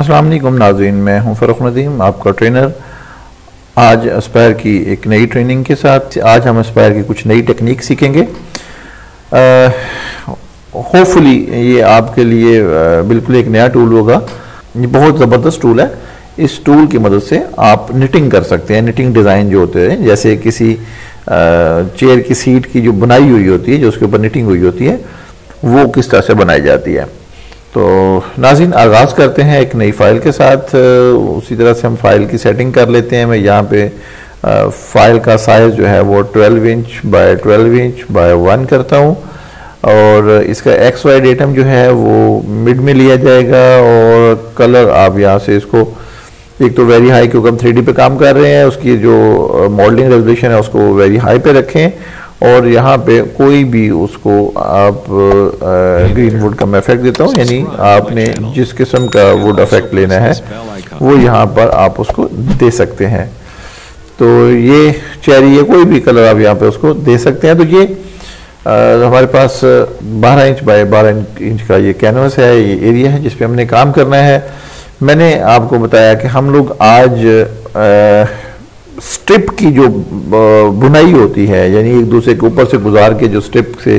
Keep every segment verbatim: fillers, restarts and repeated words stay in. अस्सलाम वालेकुम नाज़रीन, मैं हूं फर्रुख नदीम, आपका ट्रेनर। आज एस्पायर की एक नई ट्रेनिंग के साथ आज हम एस्पायर की कुछ नई टेक्निक सीखेंगे। होपफुली ये आपके लिए बिल्कुल एक नया टूल होगा। ये बहुत ज़बरदस्त टूल है। इस टूल की मदद से आप निटिंग कर सकते हैं। निटिंग डिज़ाइन जो होते हैं, जैसे किसी चेयर की सीट की जो बनाई हुई होती है, जो उसके ऊपर निटिंग हुई होती है, वो किस तरह से बनाई जाती है। तो नाज़रीन आगाज़ करते हैं एक नई फ़ाइल के साथ। उसी तरह से हम फ़ाइल की सेटिंग कर लेते हैं। मैं यहाँ पे फ़ाइल का साइज़ जो है वो twelve inch by twelve inch by one करता हूँ, और इसका एक्स वाई डेटम जो है वो मिड में लिया जाएगा। और कलर आप यहाँ से इसको, एक तो वेरी हाई, क्योंकि हम थ्री डी पे काम कर रहे हैं, उसकी जो मॉडलिंग रेजोल्यूशन है उसको वेरी हाई पे रखें। और यहाँ पे कोई भी उसको आप ग्रीन वुड का मैं इफेक्ट देता हूँ, यानी आपने जिस किस्म का वुड इफेक्ट लेना है वो यहाँ पर आप उसको दे सकते हैं। तो ये चेरी है, कोई भी कलर आप यहाँ पे उसको दे सकते हैं। तो ये आ, हमारे पास बारह इंच बाय बारह इंच का ये कैनवस है, ये एरिया है जिस पे हमने काम करना है। मैंने आपको बताया कि हम लोग आज आ, स्ट्रिप की जो बुनाई होती है, यानी एक दूसरे के ऊपर से गुजार के जो स्ट्रिप से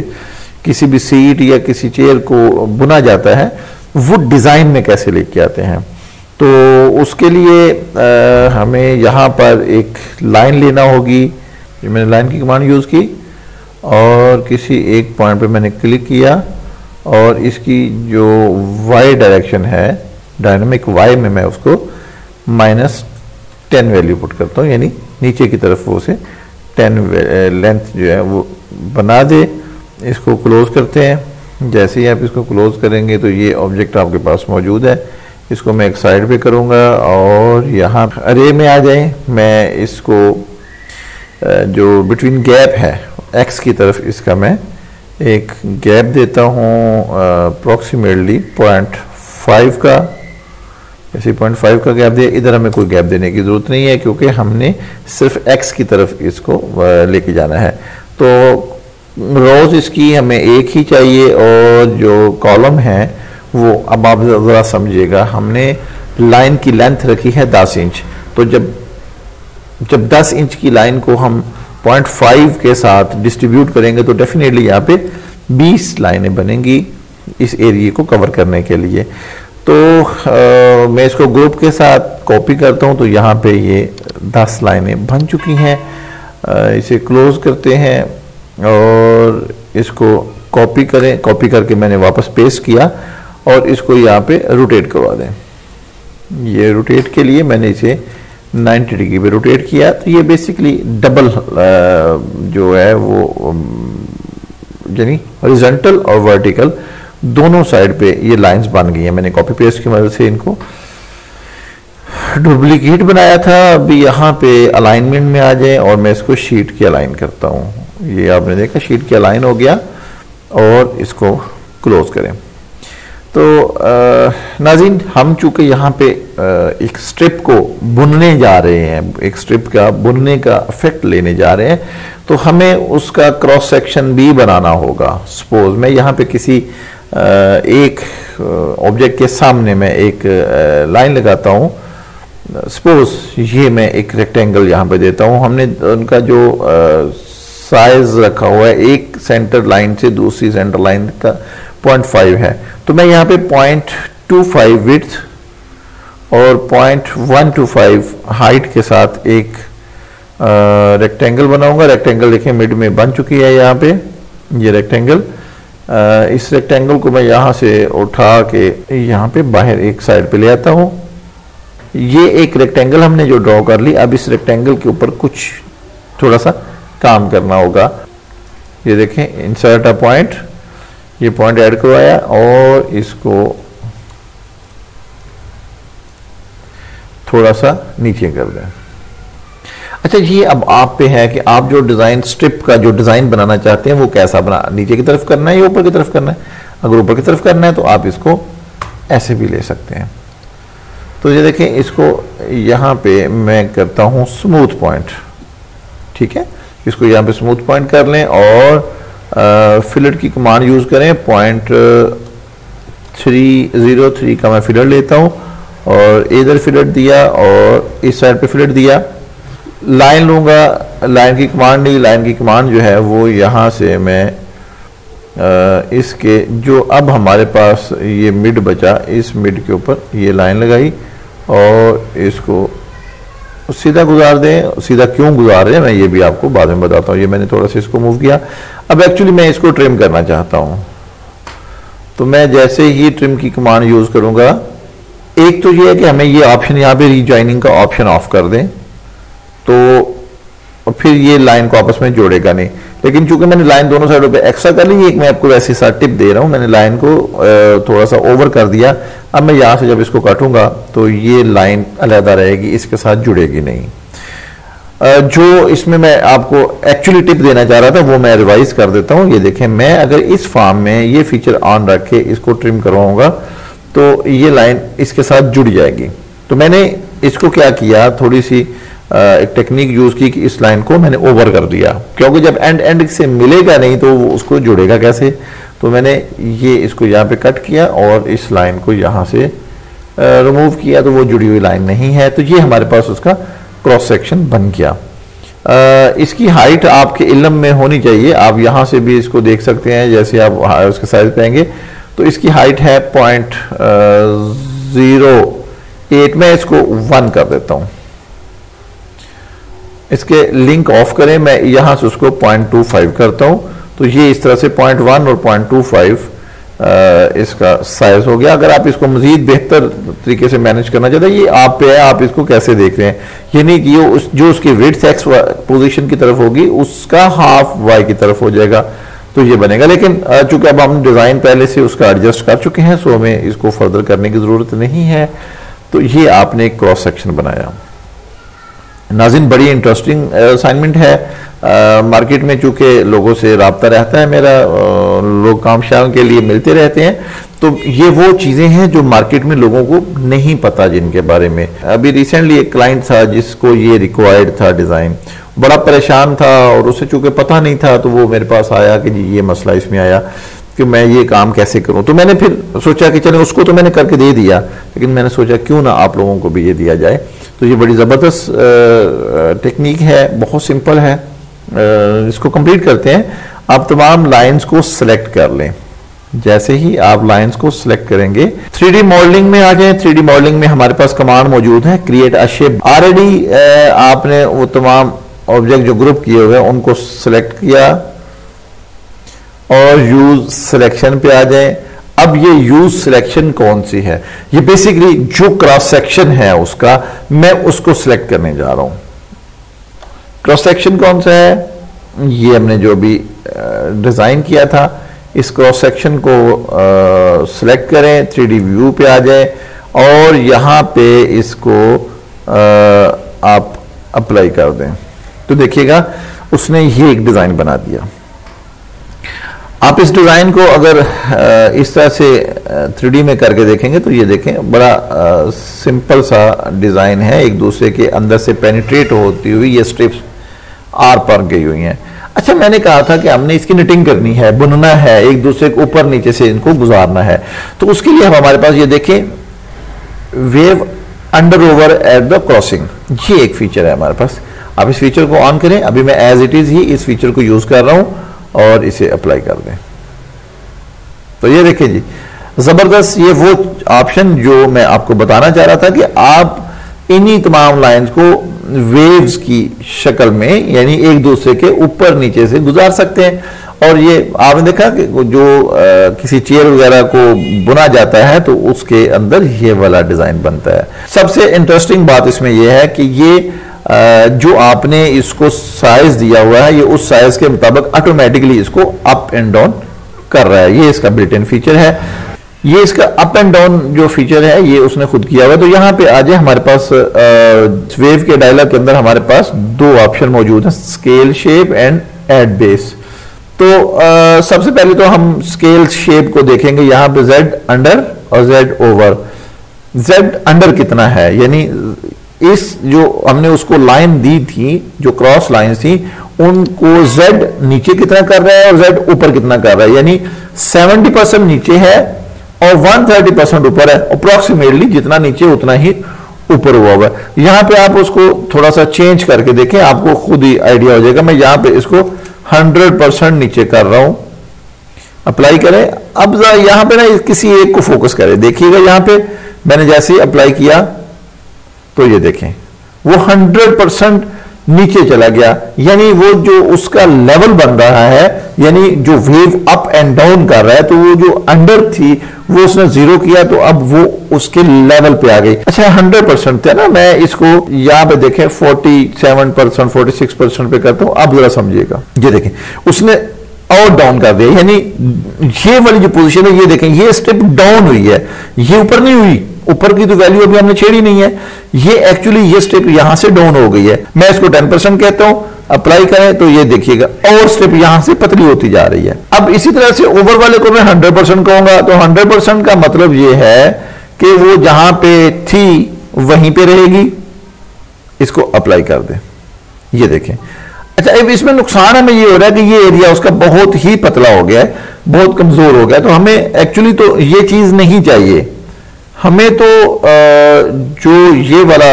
किसी भी सीट या किसी चेयर को बुना जाता है, वो डिज़ाइन में कैसे लेके आते हैं। तो उसके लिए आ, हमें यहाँ पर एक लाइन लेना होगी। मैंने लाइन की कमांड यूज़ की और किसी एक पॉइंट पे मैंने क्लिक किया, और इसकी जो वाई डायरेक्शन है, डायनामिक वाई में मैं उसको माइनस टेन वैल्यू पुट करता हूँ, यानी नीचे की तरफ वो से टेन लेंथ जो है वो बना दे। इसको क्लोज करते हैं। जैसे ही आप इसको क्लोज करेंगे तो ये ऑब्जेक्ट आपके पास मौजूद है। इसको मैं एक साइड पे करूँगा और यहाँ अरे में आ जाए। मैं इसको जो बिटवीन गैप है एक्स की तरफ, इसका मैं एक गैप देता हूँ अप्रॉक्सीमेटली पॉइंट फाइव का। इसी पॉइंट फाइव का गैप दिया। इधर हमें कोई गैप देने की ज़रूरत नहीं है, क्योंकि हमने सिर्फ एक्स की तरफ इसको लेके जाना है। तो रोज़ इसकी हमें एक ही चाहिए, और जो कॉलम है वो अब आप ज़रा समझिएगा, हमने लाइन की लेंथ रखी है दस इंच। तो जब जब दस इंच की लाइन को हम पॉइंट फाइव के साथ डिस्ट्रीब्यूट करेंगे तो डेफिनेटली यहाँ पे बीस लाइनें बनेंगी इस एरिए को कवर करने के लिए। तो आ, मैं इसको ग्रुप के साथ कॉपी करता हूं, तो यहाँ पे ये दस लाइनें बन चुकी हैं। आ, इसे क्लोज करते हैं और इसको कॉपी करें। कॉपी करके मैंने वापस पेस्ट किया और इसको यहाँ पे रोटेट करवा दें। ये रोटेट के लिए मैंने इसे नाइन्टी डिग्री पे रोटेट किया। तो ये बेसिकली डबल आ, जो है वो यानी हॉरिजॉन्टल और वर्टिकल दोनों साइड पे ये लाइंस बन गई हैं। मैंने कॉपी पेस्ट की मदद से इनको डुप्लीकेट बनाया था। अभी यहाँ पे अलाइनमेंट में आ जाए और मैं इसको शीट की अलाइन करता हूँ। ये आपने देखा शीट की अलाइन हो गया, और इसको क्लोज करें। तो नाज़रीन हम चूँकि यहाँ पे एक स्ट्रिप को बुनने जा रहे हैं, एक स्ट्रिप का बुनने का इफेक्ट लेने जा रहे हैं, तो हमें उसका क्रॉस सेक्शन भी बनाना होगा। सपोज मैं यहाँ पे किसी एक ऑब्जेक्ट के सामने मैं एक लाइन लगाता हूँ। सपोज ये मैं एक रेक्टेंगल यहाँ पे देता हूँ। हमने उनका जो साइज रखा हुआ है, एक सेंटर लाइन से दूसरी सेंटर लाइन का पॉइंट फाइव है, तो मैं यहाँ पे पॉइंट टू फाइव विड्थ और point one two five height के साथ एक रेक्टेंगल बनाऊंगा। रेक्टेंगल देखें मिड में बन चुकी है यहाँ पे ये रेक्टेंगल। Uh, इस रेक्टेंगल को मैं यहाँ से उठा के यहाँ पे बाहर एक साइड पे ले आता हूँ। ये एक रेक्टेंगल हमने जो ड्रॉ कर ली, अब इस रेक्टेंगल के ऊपर कुछ थोड़ा सा काम करना होगा। ये देखें इंसर्ट अ पॉइंट, ये पॉइंट ऐड करवाया और इसको थोड़ा सा नीचे कर दें। अच्छा, ये अब आप पे है कि आप जो डिज़ाइन स्ट्रिप का जो डिज़ाइन बनाना चाहते हैं वो कैसा बना, नीचे की तरफ करना है या ऊपर की तरफ करना है। अगर ऊपर की तरफ करना है तो आप इसको ऐसे भी ले सकते हैं। तो ये देखें इसको यहाँ पे मैं करता हूँ स्मूथ पॉइंट, ठीक है। इसको यहाँ पे स्मूथ पॉइंट कर लें और आ, फिलेट की कमांड यूज़ करें। पॉइंट थ्री जीरो थ्री का मैं फिलेट लेता हूँ और इधर फिलेट दिया और इस साइड पे फिलेट दिया। लाइन लूँगा, लाइन की कमांड ली, लाइन की कमांड जो है वो यहाँ से मैं इसके जो अब हमारे पास ये मिड बचा, इस मिड के ऊपर ये लाइन लगाई और इसको सीधा गुजार दें। सीधा क्यों गुजार रहे हैं मैं ये भी आपको बाद में बताता हूँ। ये मैंने थोड़ा सा इसको मूव किया। अब एक्चुअली मैं इसको ट्रिम करना चाहता हूँ, तो मैं जैसे ही ट्रिम की कमांड यूज़ करूँगा, एक तो ये है कि हमें ये ऑप्शन यहाँ पे रीजॉइनिंग का ऑप्शन ऑफ कर दें, तो फिर ये लाइन को आपस में जोड़ेगा नहीं। लेकिन चूंकि मैंने लाइन दोनों साइडों पे एक्स्ट्रा कर ली, एक मैं आपको वैसे साथ टिप दे रहा हूँ, मैंने लाइन को थोड़ा सा ओवर कर दिया। अब मैं यहाँ से जब इसको काटूंगा तो ये लाइन अलहदा रहेगी, इसके साथ जुड़ेगी नहीं। जो इसमें मैं आपको एक्चुअली टिप देना चाह रहा था वो मैं रिवाइज कर देता हूँ। ये देखें, मैं अगर इस फॉर्म में ये फीचर ऑन रख के इसको ट्रिम करवाऊँगा तो ये लाइन इसके साथ जुड़ जाएगी। तो मैंने इसको क्या किया, थोड़ी सी एक टेक्निक यूज़ की कि इस लाइन को मैंने ओवर कर दिया, क्योंकि जब एंड एंड से मिलेगा नहीं तो वो उसको जुड़ेगा कैसे। तो मैंने ये इसको यहाँ पे कट किया और इस लाइन को यहाँ से रिमूव किया, तो वो जुड़ी हुई लाइन नहीं है। तो ये हमारे पास उसका क्रॉस सेक्शन बन गया। आ, इसकी हाइट आपके इल्म में होनी चाहिए। आप यहाँ से भी इसको देख सकते हैं, जैसे आप उसके साइज पाएंगे तो इसकी हाइट है पॉइंट ज़ीरो एट। मैं इसको वन कर देता हूँ, इसके लिंक ऑफ करें। मैं यहाँ से उसको पॉइंट टू फाइव करता हूँ, तो ये इस तरह से पॉइंट वन और पॉइंट टू फाइव इसका साइज हो गया। अगर आप इसको मज़ीद बेहतर तरीके से मैनेज करना चाहते हैं, ये आप पे है आप इसको कैसे देख रहे हैं, यानी कि ये उस जो उसकी विड्थ एक्स पोजीशन की तरफ होगी उसका हाफ वाई की तरफ हो जाएगा, तो ये बनेगा। लेकिन चूंकि अब हम डिज़ाइन पहले से उसका एडजस्ट कर चुके हैं, सो हमें इसको फर्दर करने की ज़रूरत नहीं है। तो ये आपने एक क्रॉस सेक्शन बनाया। नाजिन, बड़ी इंटरेस्टिंग असाइनमेंट है। आ, मार्केट में चूँकि लोगों से रबता रहता है मेरा, लोग काम शाम के लिए मिलते रहते हैं, तो ये वो चीज़ें हैं जो मार्केट में लोगों को नहीं पता, जिनके बारे में अभी रिसेंटली एक क्लाइंट था जिसको ये रिक्वायर्ड था डिज़ाइन, बड़ा परेशान था और उसे चूँकि पता नहीं था, तो वो मेरे पास आया कि जी ये मसला इसमें आया कि मैं ये काम कैसे करूं। तो मैंने फिर सोचा कि चलो उसको तो मैंने करके दे दिया, लेकिन मैंने सोचा क्यों ना आप लोगों को भी ये दिया जाए। तो ये बड़ी ज़बरदस्त टेक्निक है, बहुत सिंपल है। आ, इसको कंप्लीट करते हैं। आप तमाम लाइंस को सिलेक्ट कर लें। जैसे ही आप लाइंस को सिलेक्ट करेंगे, थ्री डी मॉडलिंग में आ जाए। थ्री डी मॉडलिंग में हमारे पास कमांड मौजूद है, क्रिएट अ शेप। ऑलरेडी आपने वो तमाम ऑब्जेक्ट जो ग्रुप किए हुए हैं उनको सिलेक्ट किया और यूज सिलेक्शन पे आ जाए। अब ये यूज सिलेक्शन कौन सी है, ये बेसिकली जो क्रॉस सेक्शन है उसका मैं उसको सिलेक्ट करने जा रहा हूं। क्रॉस सेक्शन कौन सा है, ये हमने जो भी डिजाइन किया था इस क्रॉस सेक्शन को सिलेक्ट करें, थ्री डी व्यू पे आ जाए और यहां पे इसको आ, आप अप्लाई कर दें। तो देखिएगा उसने ये एक डिजाइन बना दिया। आप इस डिज़ाइन को अगर इस तरह से थ्री डी में करके देखेंगे तो ये देखें, बड़ा सिंपल सा डिज़ाइन है, एक दूसरे के अंदर से पेनिट्रेट होती हुई ये स्ट्रिप्स आर पार गई हुई हैं। अच्छा, मैंने कहा था कि हमने इसकी निटिंग करनी है, बुनना है, एक दूसरे के ऊपर नीचे से इनको गुजारना है। तो उसके लिए हम हमारे पास ये देखें, wave under over at the crossing, ये एक फीचर है हमारे पास। आप इस फीचर को ऑन करें। अभी मैं एज इट इज़ ही इस फीचर को यूज़ कर रहा हूँ और इसे अप्लाई कर दें। तो ये देखिए जी, जबरदस्त, ये वो ऑप्शन जो मैं आपको बताना चाह रहा था कि आप इन्हीं तमाम लाइंस को वेव्स की शक्ल में, यानी एक दूसरे के ऊपर नीचे से गुजार सकते हैं। और ये आपने देखा कि जो आ, किसी चेयर वगैरह को बुना जाता है तो उसके अंदर ये वाला डिजाइन बनता है। सबसे इंटरेस्टिंग बात इसमें यह है कि ये जो आपने इसको साइज दिया हुआ है, ये उस साइज के मुताबिक ऑटोमेटिकली इसको अप एंड डाउन कर रहा है। ये इसका बिल्ट इन फीचर है। ये इसका अप एंड डाउन जो फीचर है ये उसने खुद किया हुआ है। तो यहाँ पे आ जाए हमारे पास वेव के डायलॉग के अंदर हमारे पास दो ऑप्शन मौजूद हैं, scale shape and add base. तो आ, सबसे पहले तो हम स्केल शेप को देखेंगे। यहाँ पे जेड अंडर और जेड ओवर। जेड अंडर कितना है, यानी इस जो हमने उसको लाइन दी थी, जो क्रॉस लाइन थी, उनको Z नीचे कितना कर रहा है और Z ऊपर कितना कर रहा है, यानी सेवेंटी परसेंट नीचे है और एक सौ तीस परसेंट ऊपर है अप्रोक्सीमेटली, जितना नीचे उतना ही ऊपर हुआ हुआ है। यहाँ पे आप उसको थोड़ा सा चेंज करके देखें, आपको खुद ही आइडिया हो जाएगा। मैं यहाँ पे इसको सौ परसेंट नीचे कर रहा हूँ, अप्लाई करें। अब यहाँ पे ना किसी एक को फोकस करें, देखिएगा यहाँ पे मैंने जैसे ही अप्लाई किया तो ये देखें वो सौ परसेंट नीचे चला गया, यानी वो जो उसका लेवल बन रहा है, यानी जो वेव अप एंड डाउन कर रहा है, तो वो जो अंडर थी वो उसने जीरो किया, तो अब वो उसके लेवल पे आ गई। अच्छा सौ परसेंट था ना, मैं इसको यहाँ पे देखें सैंतालीस परसेंट छियालीस परसेंट पे करता हूँ। अब जरा समझिएगा, ये देखें उसने और डाउन कर दिया, यानी ये वाली जो पोजीशन है ये देखें ये स्टेप डाउन हुई है, ये ऊपर नहीं हुई, ऊपर की तो वैल्यू अभी हमने छेड़ी नहीं है, ये एक्चुअली ये स्टेप यहां से डाउन हो गई है। मैं इसको दस परसेंट कहता हूं, अप्लाई करें तो ये देखिएगा और स्टेप यहां से पतली होती जा रही है। अब इसी तरह से ओवर वाले को मैं सौ परसेंट कहूंगा, तो सौ परसेंट का मतलब ये है कि वो जहां पे थी वहीं पे रहेगी, इसको अप्लाई कर दे, ये देखें। अच्छा अब इसमें नुकसान हमें ये हो रहा है कि ये एरिया उसका बहुत ही पतला हो गया है, बहुत कमजोर हो गया, तो हमें एक्चुअली तो ये चीज नहीं चाहिए, हमें तो जो ये वाला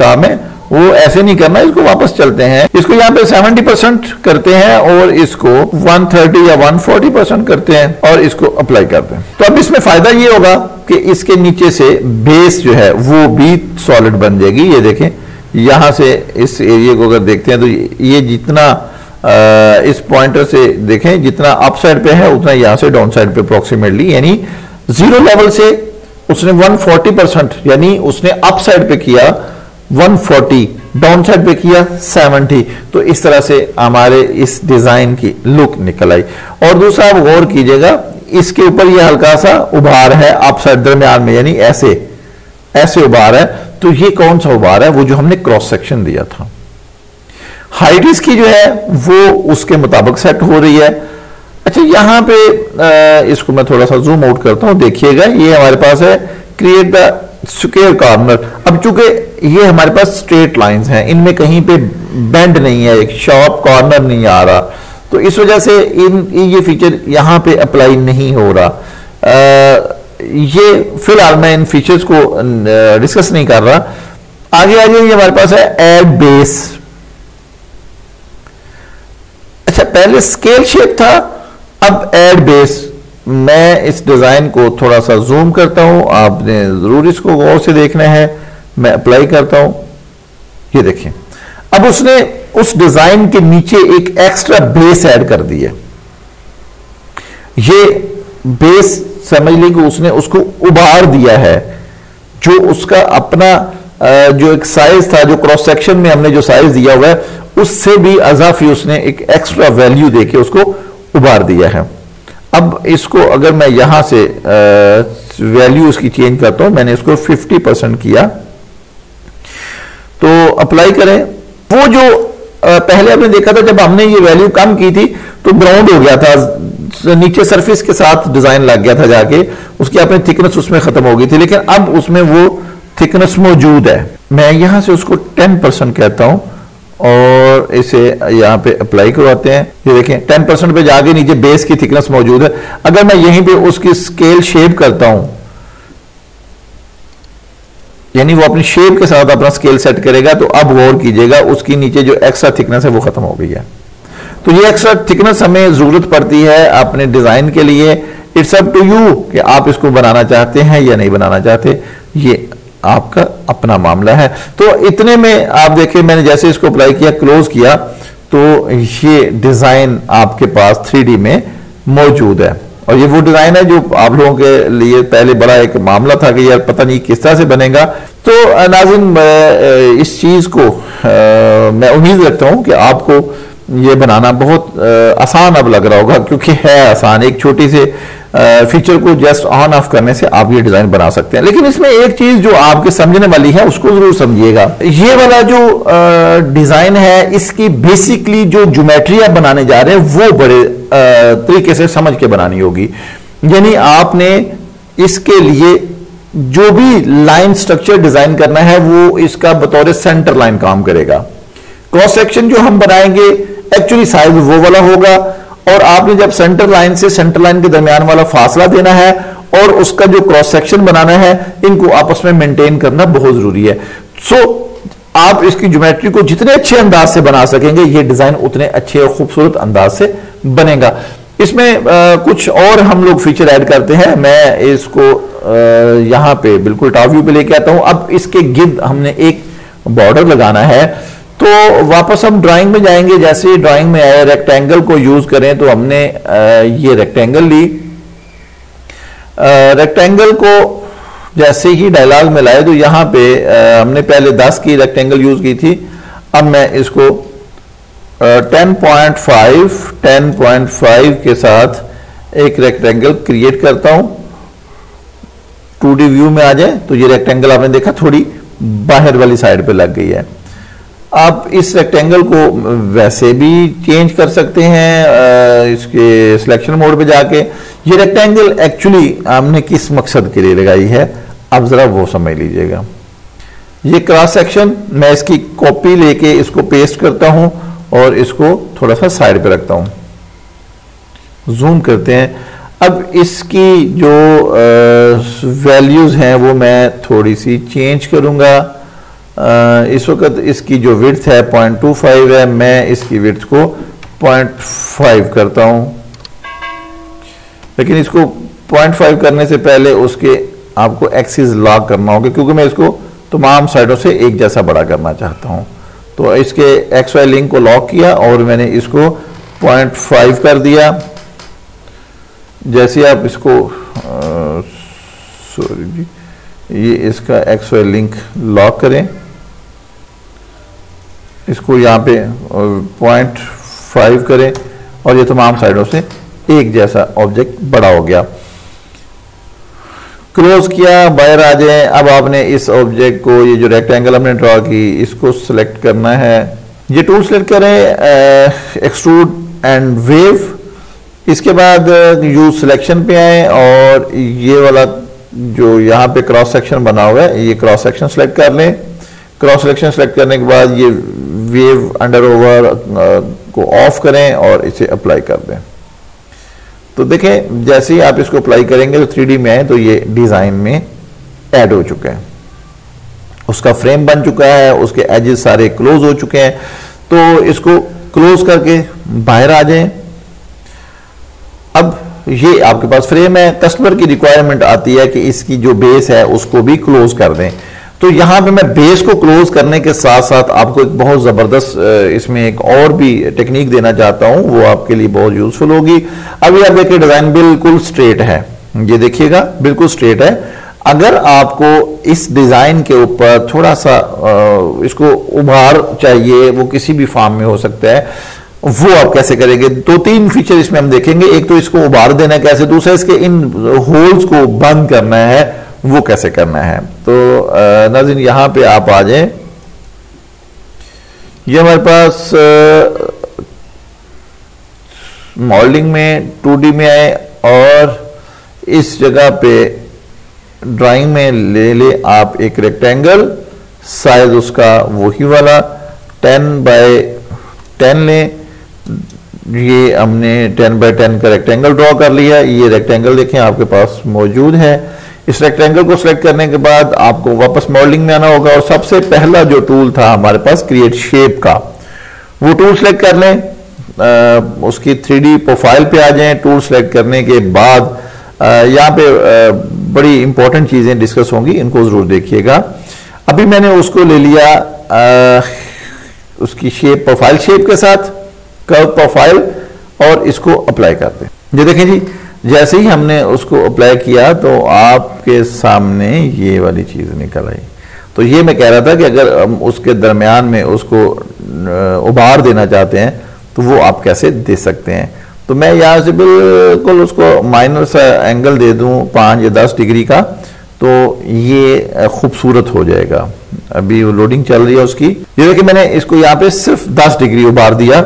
काम है वो ऐसे नहीं करना। इसको वापस चलते हैं, इसको यहाँ पे सत्तर परसेंट करते हैं और इसको एक सौ तीस या एक सौ चालीस परसेंट करते हैं और इसको अप्लाई करते हैं। तो अब इसमें फायदा ये होगा कि इसके नीचे से बेस जो है वो भी सॉलिड बन जाएगी। ये देखें यहाँ से इस एरिया को अगर देखते हैं तो ये जितना इस पॉइंटर से देखें जितना अप साइड पे है उतना यहाँ से डाउन साइड पे अप्रोक्सीमेटली, यानी जीरो लेवल से उसने एक सौ चालीस परसेंट यानी उसने अप साइड पे किया एक सौ चालीस, डाउन साइड पे किया सत्तर। तो इस तरह से हमारे इस डिजाइन की लुक निकल आई। और दूसरा आप गौर कीजिएगा, इसके ऊपर ये हल्का सा उभार है अप साइड दरमियान में, यानी ऐसे ऐसे उभार है, तो ये कौन सा उभार है? वो जो हमने क्रॉस सेक्शन दिया था। हाइट इसकी जो है वो उसके मुताबिक सेट हो रही है। अच्छा यहाँ पे इसको मैं थोड़ा सा जूम आउट करता हूँ, देखिएगा ये हमारे पास है क्रिएट द स्क्वायर कॉर्नर। अब चूंकि ये हमारे पास स्ट्रेट लाइंस हैं, इनमें कहीं पे बेंड नहीं है, एक शार्प कॉर्नर नहीं आ रहा, तो इस वजह से इन ये फीचर यहाँ पे अप्लाई नहीं हो रहा। आ, ये फिलहाल मैं इन फीचर्स को डिस्कस नहीं कर रहा। आगे आ जाइए, हमारे पास है एड बेस। अच्छा पहले स्केल शेप था, अब एड बेस। मैं इस डिजाइन को थोड़ा सा जूम करता हूं, आपने जरूर इसको गौर से देखना है। मैं अप्लाई करता हूं, ये देखें अब उसने उस डिजाइन के नीचे एक एक्स्ट्रा बेस ऐड कर दी है। ये बेस समझ ली कि उसने उसको उभार दिया है, जो उसका अपना जो एक साइज था, जो क्रॉस सेक्शन में हमने जो साइज दिया हुआ है उससे भी अजाफी उसने एक एक्स्ट्रा वैल्यू देके उसको उभार दिया है। अब इसको अगर मैं यहां से वैल्यू उसकी चेंज करता हूं, मैंने इसको पचास परसेंट किया तो अप्लाई करें। वो जो आ, पहले आपने देखा था जब हमने ये वैल्यू कम की थी तो ब्राउन हो गया था, नीचे सरफेस के साथ डिजाइन लग गया था जाके, उसकी अपनी थिकनेस उसमें खत्म हो गई थी, लेकिन अब उसमें वो थिकनेस मौजूद है। मैं यहां से उसको दस परसेंट कहता हूं और इसे यहाँ पे अप्लाई करवाते हैं। ये देखें दस परसेंट पे जाके नीचे बेस की थिकनेस मौजूद है। अगर मैं यहीं पे उसकी स्केल शेप करता हूं, यानी वो अपनी शेप के साथ अपना स्केल सेट करेगा, तो अब गौर कीजिएगा उसकी नीचे जो एक्स्ट्रा थिकनेस है वो खत्म हो गई है। तो ये एक्स्ट्रा थिकनेस हमें जरूरत पड़ती है अपने डिजाइन के लिए। इट्स अप टू यू कि आप इसको बनाना चाहते हैं या नहीं बनाना चाहते, ये आपका अपना मामला है। तो इतने में आप देखिए मैंने जैसे इसको अप्लाई किया, क्लोज किया, तो ये डिजाइन आपके पास थ्री डी में मौजूद है। और ये वो डिजाइन है जो आप लोगों के लिए पहले बड़ा एक मामला था कि यार पता नहीं किस तरह से बनेगा। तो नाज़रीन इस चीज को मैं उम्मीद रखता हूं कि आपको ये बनाना बहुत आसान अब लग रहा होगा, क्योंकि है आसान। एक छोटी से फीचर को जस्ट ऑन ऑफ करने से आप ये डिजाइन बना सकते हैं। लेकिन इसमें एक चीज जो आपके समझने वाली है उसको जरूर समझिएगा। ये वाला जो डिजाइन है इसकी बेसिकली जो ज्योमेट्री आप बनाने जा रहे हैं वो बड़े तरीके से समझ के बनानी होगी। यानी आपने इसके लिए जो भी लाइन स्ट्रक्चर डिजाइन करना है वो इसका बतौर सेंटर लाइन काम करेगा। क्रॉस सेक्शन जो हम बनाएंगे एक्चुअली साइज वो वाला होगा, और आपने जब सेंटर लाइन से सेंटर लाइन के दरमियान वाला फासला देना है और उसका जो क्रॉस सेक्शन बनाना है, इनको आपस में मेंटेन करना बहुत जरूरी है। सो आप इसकी ज्योमेट्री को जितने अच्छे अंदाज से बना सकेंगे, ये डिजाइन उतने अच्छे और खूबसूरत अंदाज से बनेगा। इसमें आ, कुछ और हम लोग फीचर ऐड करते हैं। मैं इसको आ, यहाँ पे बिल्कुल टॉप व्यू पे लेके आता हूँ। अब इसके गिर्द हमने एक बॉर्डर लगाना है, तो वापस हम ड्राइंग में जाएंगे। जैसे ही ड्राइंग में आए, रेक्टेंगल को यूज करें, तो हमने आ, ये रेक्टेंगल ली। रेक्टेंगल को जैसे ही डायलॉग में लाए, तो यहाँ पे आ, हमने पहले दस की रेक्टेंगल यूज की थी। अब मैं इसको टेन पॉइंट फाइव के साथ एक रेक्टेंगल क्रिएट करता हूं। टू डी व्यू में आ जाए, तो ये रेक्टेंगल आपने देखा थोड़ी बाहर वाली साइड पे लग गई है। आप इस रेक्टेंगल को वैसे भी चेंज कर सकते हैं इसके सिलेक्शन मोड पे जाके। ये रेक्टेंगल एक्चुअली हमने किस मकसद के लिए लगाई है, आप जरा वो समझ लीजिएगा। ये क्रॉस सेक्शन, मैं इसकी कॉपी लेके इसको पेस्ट करता हूं और इसको थोड़ा सा साइड पे रखता हूं। जूम करते हैं। अब इसकी जो वैल्यूज हैं वो मैं थोड़ी सी चेंज करूंगा। आ, इस वक्त इसकी जो विड्थ है पॉइंट टू फाइव है, मैं इसकी विड्थ को पॉइंट फाइव करता हूं। लेकिन इसको पॉइंट फाइव करने से पहले उसके आपको एक्सिस लॉक करना होगा, क्योंकि मैं इसको तमाम साइडों से एक जैसा बड़ा करना चाहता हूं। तो इसके एक्स वाई लिंक को लॉक किया और मैंने इसको पॉइंट फाइव कर दिया। जैसे आप इसको सॉरी जी, ये इसका एक्स वाई लिंक लॉक करें, इसको यहाँ पे पॉइंट फाइव करें और ये तमाम साइडों से एक जैसा ऑब्जेक्ट बड़ा हो गया। क्लोज किया, बाहर आ जाए। अब आपने इस ऑब्जेक्ट को, ये जो रेक्टेंगल हमने ड्रॉ की, इसको सिलेक्ट करना है। ये टूल सेलेक्ट करें, एक्सट्रूड एंड वेव। इसके बाद यूज सिलेक्शन पे आए और ये वाला जो यहाँ पे क्रॉस सेक्शन बना हुआ है, ये क्रॉस सेक्शन सिलेक्ट कर लें। क्रॉस सेक्शन सिलेक्ट करने के बाद ये वेव अंडर ओवर को ऑफ करें और इसे अप्लाई कर दें। तो देखें, जैसे ही आप इसको अप्लाई करेंगे तो थ्री डी में आए, तो ये डिजाइन में ऐड हो चुका है, उसका फ्रेम बन चुका है, उसके एजेस सारे क्लोज हो चुके हैं। तो इसको क्लोज करके बाहर आ जाए। अब ये आपके पास फ्रेम है। कस्टमर की रिक्वायरमेंट आती है कि इसकी जो बेस है उसको भी क्लोज कर दें। तो यहाँ पे मैं बेस को क्लोज करने के साथ साथ आपको एक बहुत ज़बरदस्त इसमें एक और भी टेक्निक देना चाहता हूँ, वो आपके लिए बहुत यूजफुल होगी। अभी आप देखिए डिज़ाइन बिल्कुल स्ट्रेट है, ये देखिएगा बिल्कुल स्ट्रेट है। अगर आपको इस डिज़ाइन के ऊपर थोड़ा सा इसको उभार चाहिए, वो किसी भी फॉर्म में हो सकता है, वो आप कैसे करेंगे? दो तीन फीचर इसमें हम देखेंगे। एक तो इसको उभार देना कैसे, दूसरा इसके इन होल्स को बंद करना है, वो कैसे करना है। तो नाज़रीन यहाँ पे आप आ जाएं। ये हमारे पास मॉडलिंग में टू डी में आए और इस जगह पे ड्राइंग में ले ले आप एक रेक्टेंगल, साइज उसका वही वाला टेन बाय टेन लें। ये हमने टेन बाय टेन का रेक्टेंगल ड्रॉ कर लिया। ये रेक्टेंगल देखें आपके पास मौजूद है। इस रेक्टेंगल को सिलेक्ट करने के बाद आपको वापस मॉडलिंग में आना होगा और सबसे पहला जो टूल था हमारे पास क्रिएट शेप का, वो टूल सेलेक्ट कर लें। आ, उसकी थ्री डी प्रोफाइल पे आ जाएं। टूल सेलेक्ट करने के बाद यहाँ पे आ, बड़ी इंपॉर्टेंट चीजें डिस्कस होंगी, इनको जरूर देखिएगा। अभी मैंने उसको ले लिया आ, उसकी शेप प्रोफाइल शेप के साथ कर्व प्रोफाइल और इसको अप्लाई करते हैं। ये देखें जी, जैसे ही हमने उसको अप्लाई किया तो आपके सामने ये वाली चीज़ निकल आई। तो ये मैं कह रहा था कि अगर हम उसके दरमियान में उसको उभार देना चाहते हैं तो वो आप कैसे दे सकते हैं। तो मैं यहाँ से बिल्कुल उसको माइनर सा एंगल दे दूँ पाँच या दस डिग्री का, तो ये खूबसूरत हो जाएगा। अभी वो लोडिंग चल रही है उसकी। ये देखिए मैंने इसको यहाँ पे सिर्फ दस डिग्री उभार दिया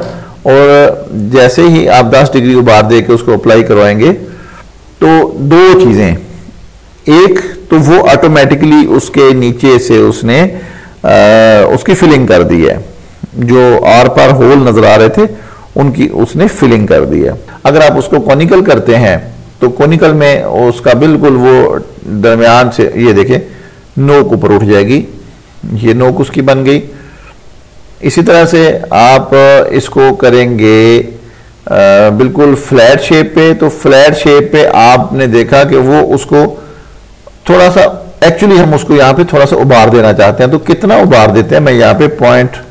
और जैसे ही आप दस डिग्री उभार दे के उसको अप्लाई करवाएंगे तो दो चीज़ें, एक तो वो ऑटोमेटिकली उसके नीचे से उसने आ, उसकी फिलिंग कर दी है, जो आर पार होल नजर आ रहे थे उनकी उसने फिलिंग कर दी है। अगर आप उसको कॉनिकल करते हैं तो कोनिकल में उसका बिल्कुल वो दरमियान से ये देखें नोक ऊपर उठ जाएगी, ये नोक उसकी बन गई। इसी तरह से आप इसको करेंगे आ, बिल्कुल फ्लैट शेप पे, तो फ्लैट शेप पे आपने देखा कि वो उसको थोड़ा सा एक्चुअली हम उसको यहाँ पे थोड़ा सा उबार देना चाहते हैं, तो कितना उबार देते हैं, मैं यहाँ पे पॉइंट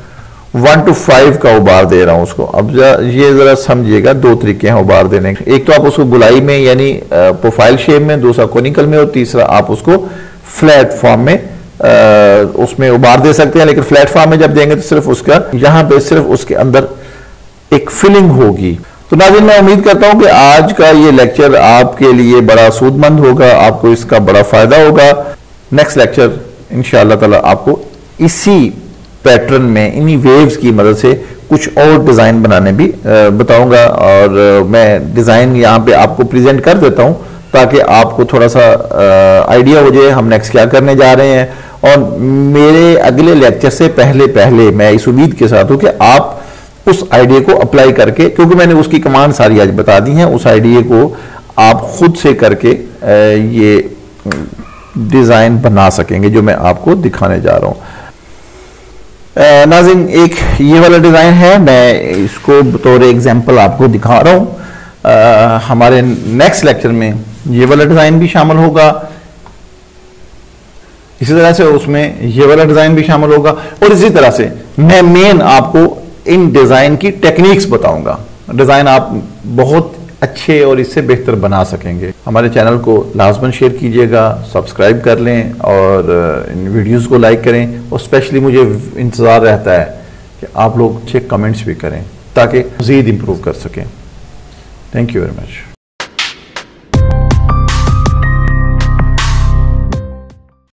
वन टू फाइव का उबार दे रहा हूँ उसको। अब ये ज़रा समझिएगा, दो तरीके हैं उबार देने के, एक तो आप उसको गोलाई में यानी प्रोफाइल शेप में, दूसरा कोनिकल में, और तीसरा आप उसको फ्लैट फॉर्म में आ, उसमें उबार दे सकते हैं। लेकिन फ्लैट फॉर्म में जब देंगे तो सिर्फ उसका यहाँ पे सिर्फ उसके अंदर एक फीलिंग होगी। तो नाज़रीन मैं उम्मीद करता हूँ कि आज का ये लेक्चर आपके लिए बड़ा सूदमंद होगा, आपको इसका बड़ा फायदा होगा। नेक्स्ट लेक्चर इंशाअल्लाह ताला आपको इसी पैटर्न में, इन्हीं वेव्स की मदद से कुछ और डिज़ाइन बनाने भी बताऊंगा, और मैं डिज़ाइन यहाँ पे आपको प्रेजेंट कर देता हूँ ताकि आपको थोड़ा सा आइडिया हो जाए हम नेक्स्ट क्या करने जा रहे हैं। और मेरे अगले लेक्चर से पहले पहले मैं इस उम्मीद के साथ हूँ कि आप उस आइडिया को अप्लाई करके, क्योंकि मैंने उसकी कमांड सारी आज बता दी है, उस आइडिया को आप खुद से करके ये डिज़ाइन बना सकेंगे जो मैं आपको दिखाने जा रहा हूँ। नाज़रीन एक ये वाला डिज़ाइन है, मैं इसको बतौर एग्जांपल आपको दिखा रहा हूँ। हमारे नेक्स्ट लेक्चर में ये वाला डिज़ाइन भी शामिल होगा, इसी तरह से उसमें ये वाला डिज़ाइन भी शामिल होगा, और इसी तरह से मैं मेन आपको इन डिज़ाइन की टेक्निक्स बताऊंगा, डिज़ाइन आप बहुत अच्छे और इससे बेहतर बना सकेंगे। हमारे चैनल को लाजमन शेयर कीजिएगा, सब्सक्राइब कर लें और इन वीडियोस को लाइक करें, और स्पेशली मुझे इंतज़ार रहता है कि आप लोग अच्छे कमेंट्स भी करें ताकि मज़ीद इम्प्रूव कर सकें। Thank you very much.